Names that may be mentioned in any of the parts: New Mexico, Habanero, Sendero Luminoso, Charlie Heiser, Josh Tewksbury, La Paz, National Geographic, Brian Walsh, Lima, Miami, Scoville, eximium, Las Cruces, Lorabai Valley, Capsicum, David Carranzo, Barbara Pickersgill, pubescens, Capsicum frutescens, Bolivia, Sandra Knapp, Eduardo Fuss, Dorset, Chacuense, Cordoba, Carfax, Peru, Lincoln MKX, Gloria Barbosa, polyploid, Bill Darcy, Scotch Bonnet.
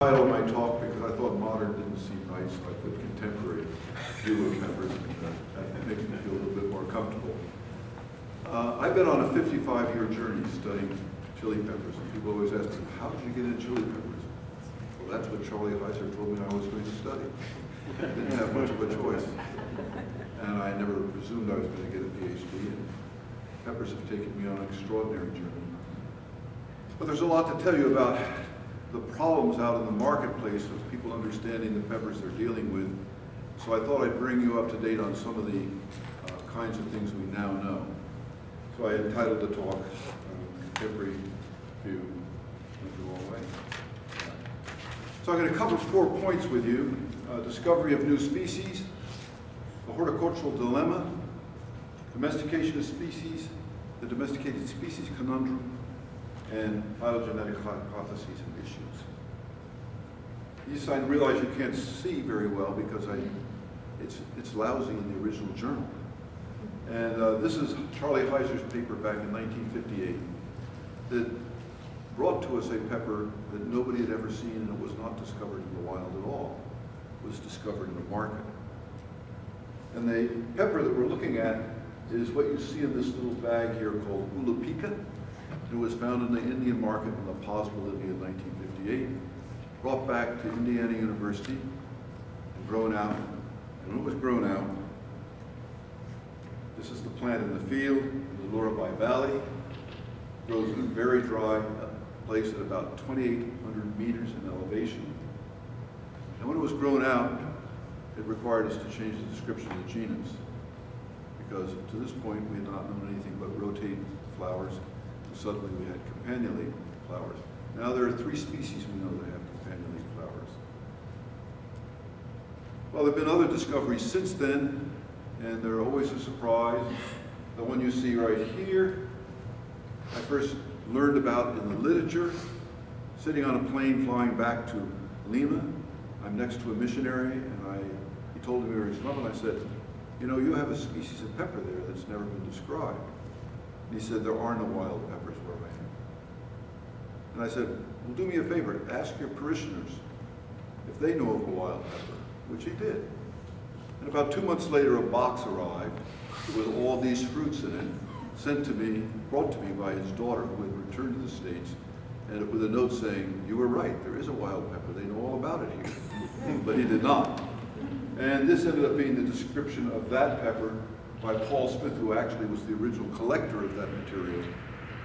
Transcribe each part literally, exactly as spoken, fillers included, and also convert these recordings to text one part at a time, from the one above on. I titled my talk because I thought modern didn't seem nice, so I put contemporary duo members, and that, that makes me feel a little bit more comfortable. Uh, I've been on a fifty-five year journey studying chili peppers, and people always ask me, how did you get into chili peppers? Well, that's what Charlie Heiser told me I was going to study. I didn't have much of a choice, and I never presumed I was going to get a PhD, and peppers have taken me on an extraordinary journey. But there's a lot to tell you about the problems out in the marketplace of people understanding the peppers they're dealing with. So I thought I'd bring you up to date on some of the uh, kinds of things we now know. So I entitled the talk, uh, Every View Went the Wrong Way. So I'm going to cover four points with you. Uh, discovery of new species, the horticultural dilemma, domestication of species, the domesticated species conundrum, and phylogenetic hypotheses and issues. These I realize you can't see very well because I, it's, it's lousy in the original journal. And uh, this is Charlie Heiser's paper back in nineteen fifty-eight that brought to us a pepper that nobody had ever seen, and it was not discovered in the wild at all. It was discovered in the market. And the pepper that we're looking at is what you see in this little bag here called Ulupika. It was found in the Indian market in La Paz, Bolivia in nineteen fifty-eight, brought back to Indiana University, and grown out. And when it was grown out, this is the plant in the field, in the Lorabai Valley. It grows in a very dry place at about twenty-eight hundred meters in elevation. And when it was grown out, it required us to change the description of the genus, because to this point we had not known anything but rotate flowers. Suddenly we had campanulate flowers. Now there are three species we know that have campanulate flowers. Well, there have been other discoveries since then, and they're always a surprise. The one you see right here, I first learned about in the literature, sitting on a plane flying back to Lima. I'm next to a missionary, and I, he told me where he was from, and I said, you know, you have a species of pepper there that's never been described. And he said, there are no wild peppers where I am. And I said, well, do me a favor, ask your parishioners if they know of a wild pepper, which he did. And about two months later, a box arrived with all these fruits in it, sent to me, brought to me by his daughter, who had returned to the States, and with a note saying, you were right, there is a wild pepper, they know all about it here. But he did not. And this ended up being the description of that pepper by Paul Smith, who actually was the original collector of that material,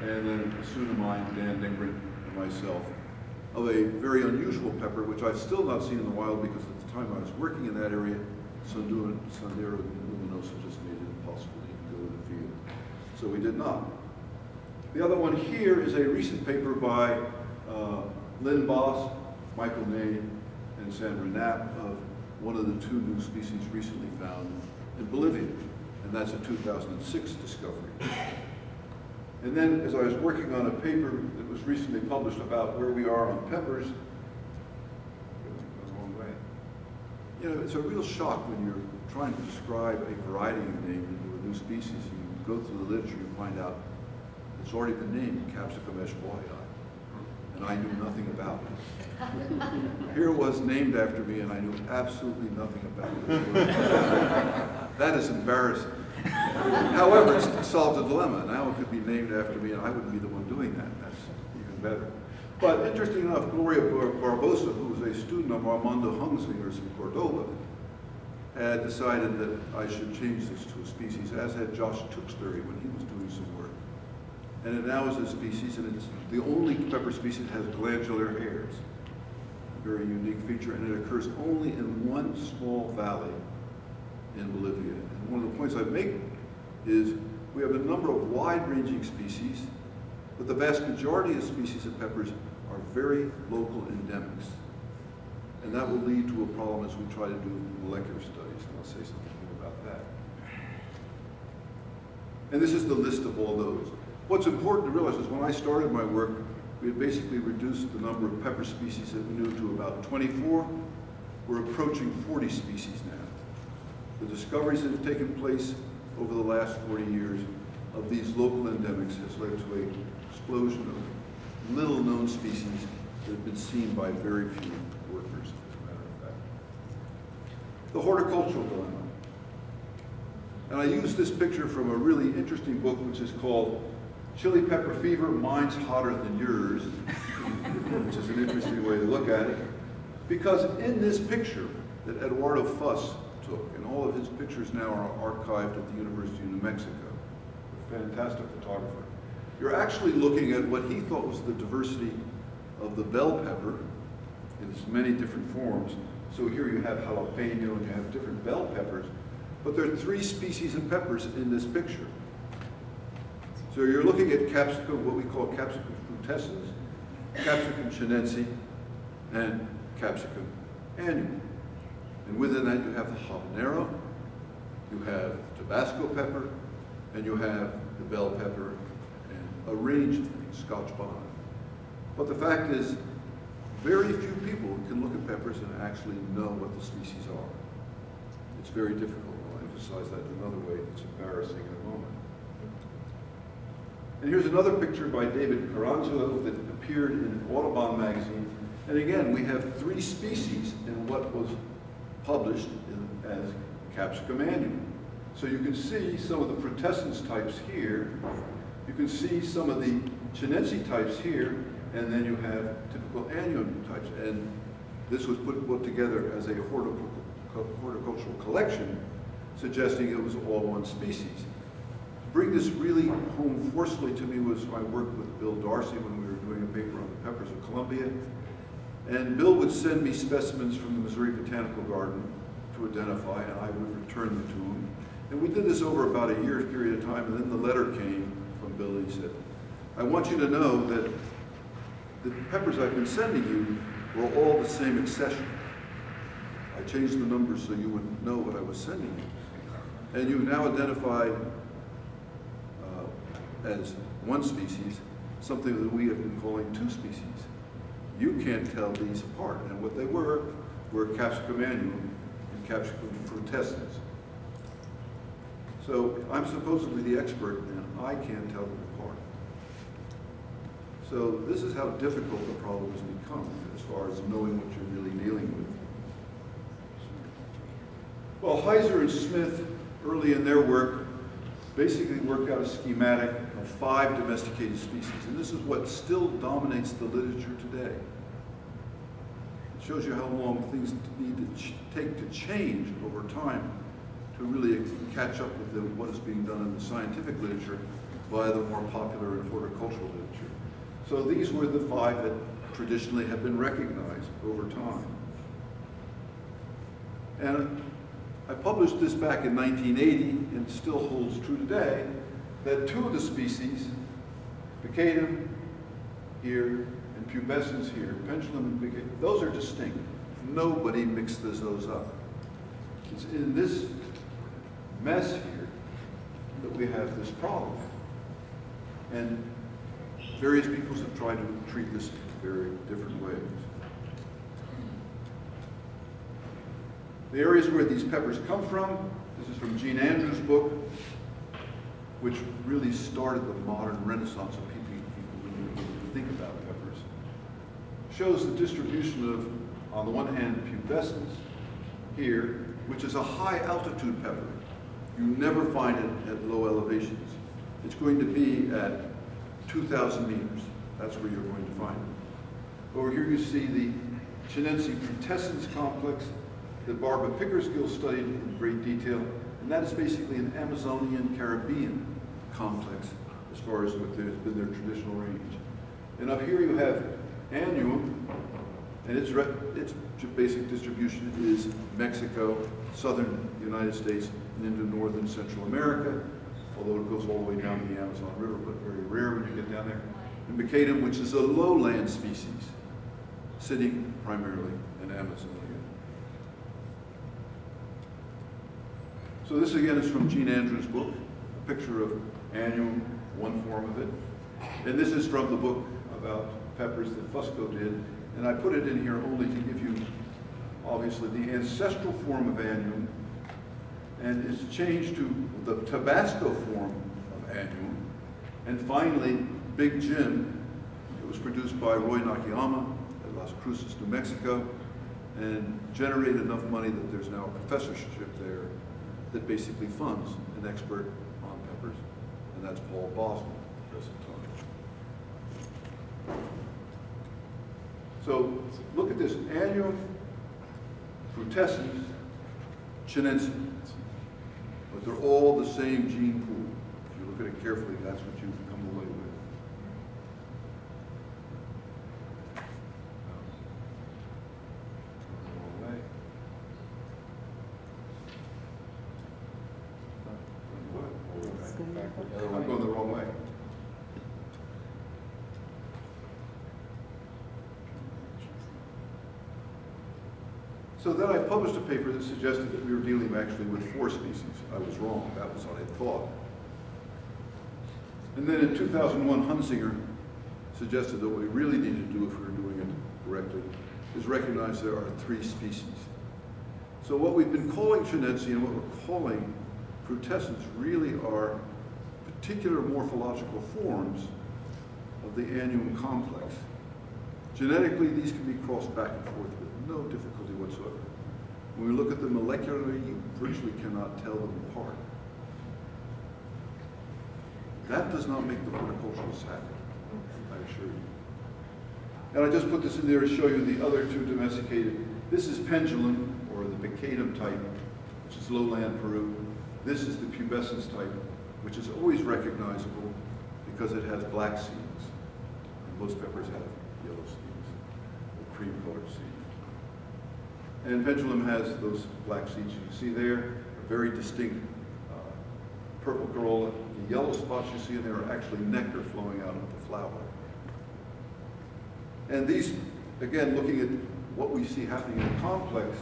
and then a student of mine, Dan Dingren, and myself, of a very unusual pepper, which I've still not seen in the wild because at the time I was working in that area, Sendero Luminoso just made it impossible to even go in the field. So we did not. The other one here is a recent paper by uh, Lynn Boss, Michael May, and Sandra Knapp of one of the two new species recently found in Bolivia. And that's a two thousand six discovery. And then, as I was working on a paper that was recently published about where we are on peppers, you know, it's a real shock when you're trying to describe a variety you named into a new species. You go through the literature, you find out it's already been named Capsicum eshbaughii, and I knew nothing about it. Here it was named after me, and I knew absolutely nothing about it. That is embarrassing. However, it solved a dilemma. Now it could be named after me, and I wouldn't be the one doing that. That's even better. But interesting enough, Gloria Barbosa, who was a student of Armando Hunsinger's in Cordoba, had decided that I should change this to a species, as had Josh Tewksbury when he was doing some work. And it now is a species, and it's the only pepper species that has glandular hairs. A very unique feature, and it occurs only in one small valley in Bolivia. And one of the points I make is we have a number of wide-ranging species, but the vast majority of species of peppers are very local endemics. And that will lead to a problem as we try to do molecular studies, and I'll say something about that. And this is the list of all those. What's important to realize is when I started my work, we had basically reduced the number of pepper species that we knew to about twenty-four. We're approaching forty species now. The discoveries that have taken place over the last forty years of these local endemics has led to an explosion of little known species that had been seen by very few workers, as a matter of fact. The horticultural dilemma. And I use this picture from a really interesting book, which is called Chili Pepper Fever, Mine's Hotter Than Yours, which is an interesting way to look at it. Because in this picture that Eduardo Fuss took, and all of his pictures now are archived at the University of New Mexico, a fantastic photographer, you're actually looking at what he thought was the diversity of the bell pepper in its many different forms. So here you have jalapeno and you have different bell peppers, but there are three species of peppers in this picture. So you're looking at capsicum, what we call capsicum frutescens, capsicum chinense, and capsicum annuum. And within that you have the habanero, you have Tabasco pepper, and you have the bell pepper, and a range of things, Scotch Bonnet. But the fact is, very few people can look at peppers and actually know what the species are. It's very difficult. I'll emphasize that in another way that's embarrassing in a moment. And here's another picture by David Carranzo that appeared in Audubon magazine. And again, we have three species in what was published in, as Capsicum annuum. So you can see some of the frutescens types here. You can see some of the chinense types here, and then you have typical annuum types. And this was put, put together as a horticultural collection, suggesting it was all one species. To bring this really home forcefully to me was my work with Bill Darcy when we were doing a paper on the peppers of Colombia. And Bill would send me specimens from the Missouri Botanical Garden to identify, and I would return them to him. And we did this over about a year period of time, and then the letter came from Bill. He said, I want you to know that the peppers I've been sending you were all the same accession. I changed the numbers so you would know what I was sending you. And you've now identified uh, as one species something that we have been calling two species. You can't tell these apart. And what they were were Capsicum annuum and Capsicum frutescens. So I'm supposedly the expert, and I can't tell them apart. So this is how difficult the problem has become as far as knowing what you're really dealing with. Well, Heiser and Smith, early in their work, basically worked out a schematic of five domesticated species. And this is what still dominates the literature today. It shows you how long things need to ch take to change over time to really catch up with the, what is being done in the scientific literature by the more popular and horticultural literature. So these were the five that traditionally have been recognized over time. And I published this back in nineteen eighty, and still holds true today, that two of the species, Picatum here and Pubescens here, Pendulum and Picatum, those are distinct. Nobody mixes those up. It's in this mess here that we have this problem. And various peoples have tried to treat this in very different ways. The areas where these peppers come from, this is from Gene Andrews' book, which really started the modern renaissance of people who think about peppers, shows the distribution of, on the one hand, pubescens here, which is a high altitude pepper. You never find it at low elevations. It's going to be at two thousand meters. That's where you're going to find it. Over here you see the chinense frutescens complex that Barbara Pickersgill studied in great detail, and that is basically an Amazonian Caribbean complex as far as what there's been their traditional range. And up here you have annuum, and its, its basic distribution is Mexico, southern United States, and into northern Central America, although it goes all the way down to the Amazon River, but very rare when you get down there. And Picatum, which is a lowland species, sitting primarily in Amazon. So this again is from Gene Andrews' book, a picture of annuum, one form of it. And this is from the book about peppers that Fusco did. And I put it in here only to give you, obviously, the ancestral form of annuum. And it's changed to the Tabasco form of annuum. And finally, Big Jim, it was produced by Roy Nakayama Las Cruces, New Mexico, and generate enough money that there's now a professorship there that basically funds an expert on peppers, and that's Paul Bosman at the present time. So look at this, annuum frutescens chinense, but they're all the same gene pool. If you look at it carefully, that's what you come away with. I'm going the wrong way. So then I published a paper that suggested that we were dealing actually with four species. I was wrong, that was what I had thought. And then in two thousand one, Hunsinger suggested that what we really needed to do if we were doing it correctly is recognize there are three species. So what we've been calling chinense and what we're calling frutescens really are particular morphological forms of the annuum complex. Genetically, these can be crossed back and forth with no difficulty whatsoever. When we look at them molecularly, you virtually cannot tell them apart. That does not make the horticulturalists happy, I assure you. And I just put this in there to show you the other two domesticated. This is pendulum, or the bicatum type, which is lowland Peru. This is the pubescens type, which is always recognizable because it has black seeds. And most peppers have yellow seeds, or cream-colored seeds. And pendulum has those black seeds you can see there, a very distinct uh, purple corolla. The yellow spots you see in there are actually nectar flowing out of the flower. And these, again, looking at what we see happening in the complex,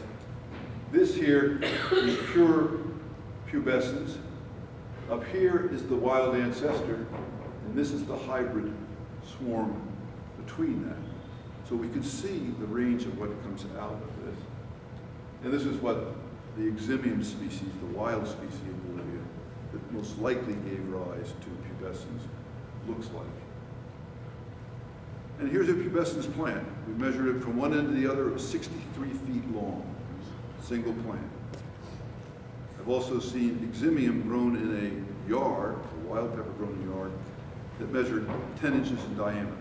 this here is pure pubescens. Up here is the wild ancestor, and this is the hybrid swarm between that. So we can see the range of what comes out of this. And this is what the eximium species, the wild species in Bolivia, that most likely gave rise to pubescens, looks like. And here's a pubescens plant. We measured it from one end to the other. It was sixty-three feet long, single plant. I've also seen eximium grown in a yard, a wild pepper grown in a yard, that measured ten inches in diameter.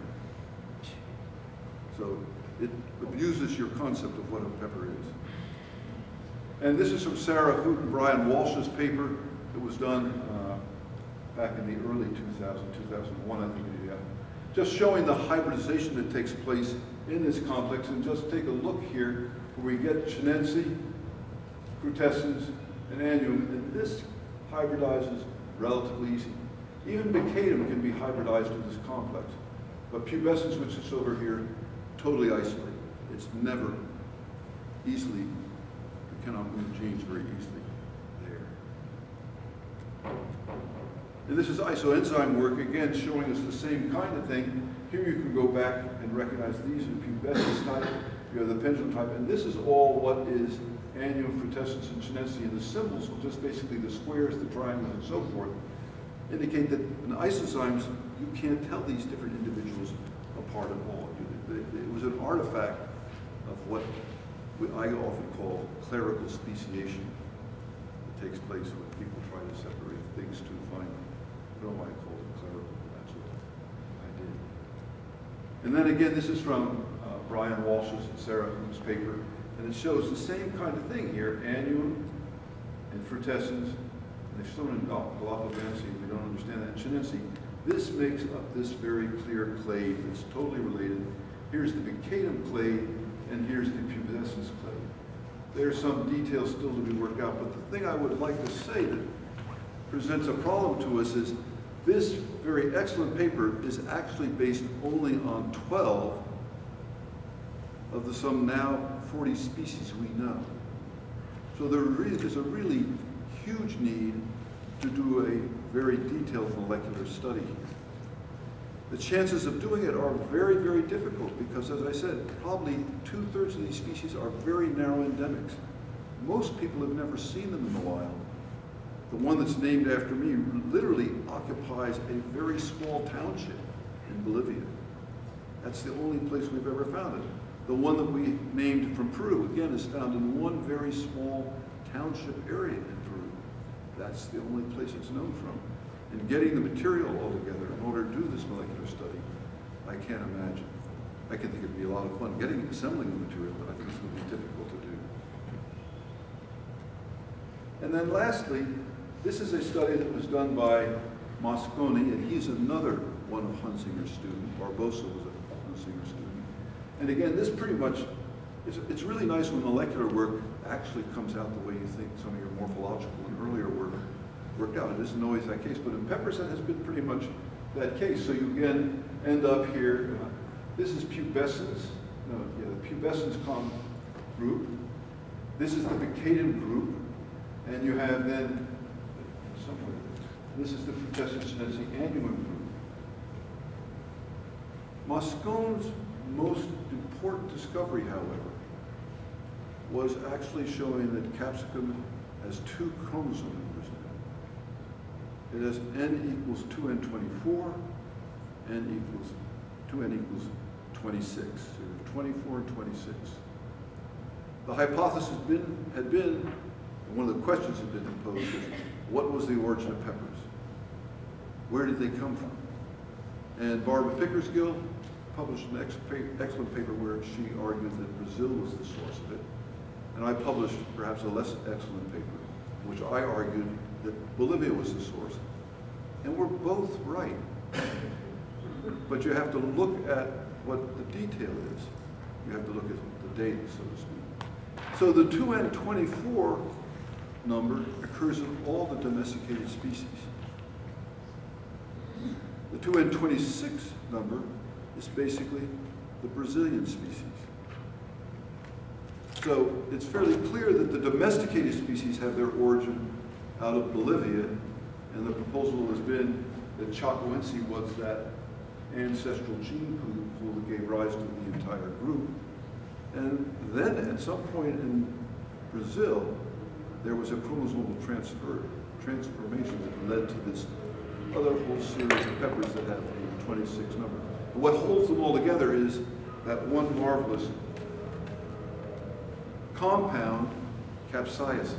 So it abuses your concept of what a pepper is. And this is from Sarah Hoot and Brian Walsh's paper that was done uh, back in the early two thousand, two thousand one, I think, yeah. Just showing the hybridization that takes place in this complex. And just take a look here where we get chinense, frutescens, and annuum, and this hybridizes relatively easy. Even bicatum can be hybridized in this complex, but pubescens, which is over here, totally isolated. It's never easily, you cannot move genes very easily there. And this is isoenzyme work, again, showing us the same kind of thing. Here you can go back and recognize these are pubescens type, you have the pendulum type, and this is all what is annuum frutescens and chinense, and the symbols, just basically the squares, the triangles, and so forth, indicate that in isozymes, you can't tell these different individuals apart at all. It was an artifact of what I often call clerical speciation that takes place when people try to separate things too finely. I don't know why I called it clerical, but that's what I did. And then again, this is from uh, Brian Walsh's and Sarah Hoop's paper. And it shows the same kind of thing here, annuum and frutescens. They've shown in Galapagos, we don't understand that. Chinense, this makes up this very clear clade that's totally related. Here's the bicatum clade, and here's the pubescens clade. There's some details still to be worked out, but the thing I would like to say that presents a problem to us is this very excellent paper is actually based only on twelve of the some now forty species we know. So there is a really huge need to do a very detailed molecular study here. The chances of doing it are very, very difficult because, as I said, probably two-thirds of these species are very narrow endemics. Most people have never seen them in the wild. The one that's named after me literally occupies a very small township in Bolivia. That's the only place we've ever found it. The one that we named from Peru, again, is found in one very small township area in Peru. That's the only place it's known from. And getting the material all together in order to do this molecular study, I can't imagine. I can think it'd be a lot of fun getting assembling the material, but I think it's going to be difficult to do. And then lastly, this is a study that was done by Mosconi, and he's another one of Hunsinger's students. Barbosa was a Hunsinger student. And again, this pretty much, it's, it's really nice when molecular work actually comes out the way you think some of your morphological and earlier work worked out. It isn't always that case, but in peppers that has been pretty much that case. So you again end up here. This is pubescence, no, yeah, the pubescence com group. This is the picatum group. And you have then, somewhere, this is the frutescens chinense annuum group. Mosconi's most important discovery, however, was actually showing that capsicum has two chromosome numbers in it. It has N equals two N twenty-four, N equals two N equals twenty-six, so twenty-four and twenty-six. The hypothesis had been, had been, one of the questions that had been posed is, what was the origin of peppers? Where did they come from? And Barbara Pickersgill published an excellent paper where she argued that Brazil was the source of it. And I published perhaps a less excellent paper, in which I argued that Bolivia was the source. And we're both right. But you have to look at what the detail is. You have to look at the data, so to speak. So the two N twenty-four number occurs in all the domesticated species. The two N twenty-six number is basically the Brazilian species. So it's fairly clear that the domesticated species have their origin out of Bolivia, and the proposal has been that Chacuense was that ancestral gene pool that gave rise to the entire group. And then at some point in Brazil, there was a chromosomal transfer, transformation that led to this other whole series of peppers that have the twenty-six number. But what holds them all together is that one marvelous compound, capsaicin.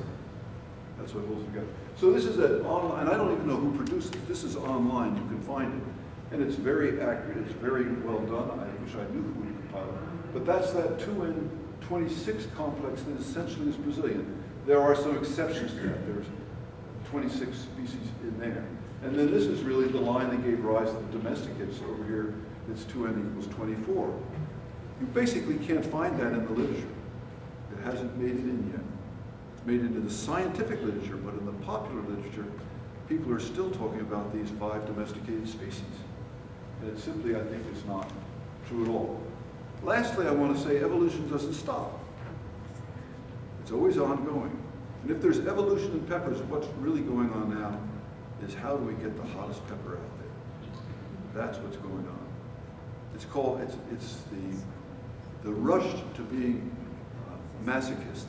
That's what holds them together. So this is an online, and I don't even know who produced it. This is online, you can find it. And it's very accurate, it's very well done. I wish I knew who would compile it. But that's that two N twenty-six complex that essentially is Brazilian. There are some exceptions to that. There's twenty-six species in there. And then this is really the line that gave rise to the domesticates. So over here, it's two N equals twenty-four. You basically can't find that in the literature. It hasn't made it in yet. It's made it into the scientific literature, but in the popular literature, people are still talking about these five domesticated species. And it simply, I think, is not true at all. Lastly, I want to say evolution doesn't stop. It's always ongoing. And if there's evolution in peppers, what's really going on now is how do we get the hottest pepper out there? That's what's going on. It's called, it's, it's the, the rush to being uh, masochists.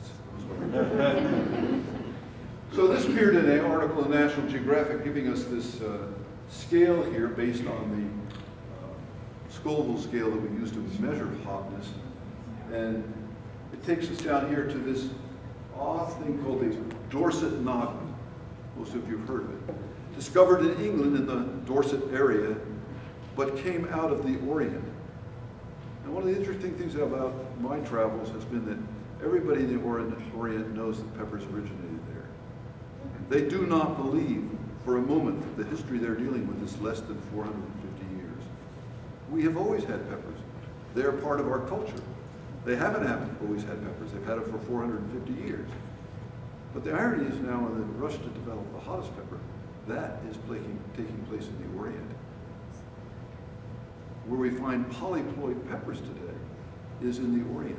So this appeared in an article in National Geographic giving us this uh, scale here based on the uh, Scoville scale that we used to measure hotness. And it takes us down here to this odd thing called the Dorset knot. Most of you have heard of it. Discovered in England in the Dorset area, but came out of the Orient. And one of the interesting things about my travels has been that everybody in the Orient knows that peppers originated there. They do not believe for a moment that the history they're dealing with is less than four hundred fifty years. We have always had peppers. They're part of our culture. They haven't always had peppers. They've had it for four hundred fifty years. But the irony is now in the rush to develop the hottest pepper, that is taking, taking place in the Orient. Where we find polyploid peppers today is in the Orient.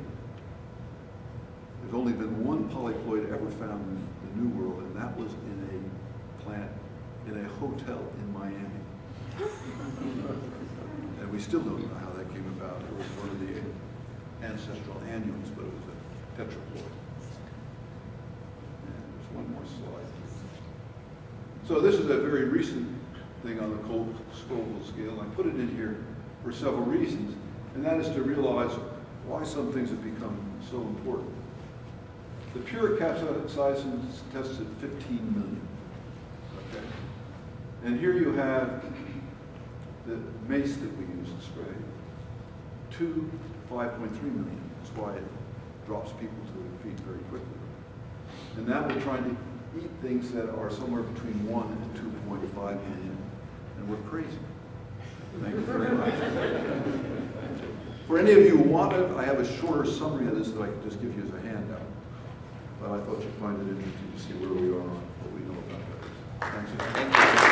There's only been one polyploid ever found in the New World, and that was in a plant, in a hotel in Miami. And we still don't know how that came about. It was one of the ancestral annuals, but it was a tetraploid. And there's one more slide. So this is a very recent thing on the Scoville scale. I put it in here for several reasons, and that is to realize why some things have become so important. The pure capsicums tested fifteen million. Okay? And here you have the mace that we use to spray, two five point three million. That's why it drops people to their feet very quickly. And now we're trying to eat things that are somewhere between one and two point five million, and we're crazy. Thank you very much. For any of you who want it, I have a shorter summary of this that I can just give you as a handout. But I thought you'd find it interesting to see where we are on what we know about that. Thanks. Thank you.